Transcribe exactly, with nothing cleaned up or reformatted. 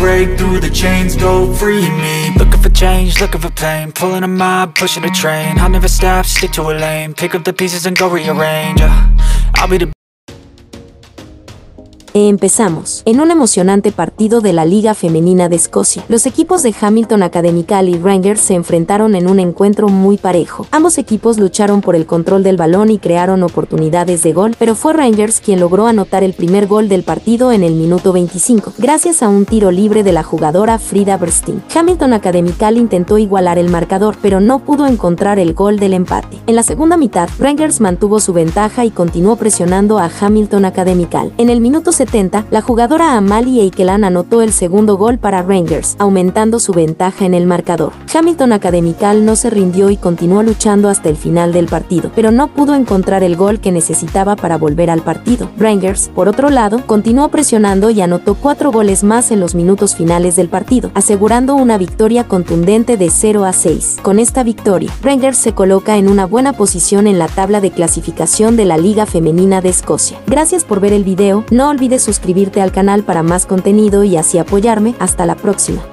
break through the chains, go free me. Looking for change, looking for pain, pulling a mob, pushing a train. I'll never stop, stick to a lane, pick up the pieces and go rearrange. I'll be the... Empezamos. En un emocionante partido de la Liga Femenina de Escocia, los equipos de Hamilton Academical y Rangers se enfrentaron en un encuentro muy parejo. Ambos equipos lucharon por el control del balón y crearon oportunidades de gol, pero fue Rangers quien logró anotar el primer gol del partido en el minuto veinticinco, gracias a un tiro libre de la jugadora Frida Berstein. Hamilton Academical intentó igualar el marcador, pero no pudo encontrar el gol del empate. En la segunda mitad, Rangers mantuvo su ventaja y continuó presionando a Hamilton Academical. En el minuto setenta, la jugadora Amalie Aikelan anotó el segundo gol para Rangers, aumentando su ventaja en el marcador. Hamilton Academical no se rindió y continuó luchando hasta el final del partido, pero no pudo encontrar el gol que necesitaba para volver al partido. Rangers, por otro lado, continuó presionando y anotó cuatro goles más en los minutos finales del partido, asegurando una victoria contundente de cero a seis. Con esta victoria, Rangers se coloca en una buena posición en la tabla de clasificación de la Liga Femenina de Escocia. Gracias por ver el video, no olvides de suscribirte al canal para más contenido y así apoyarme. Hasta la próxima.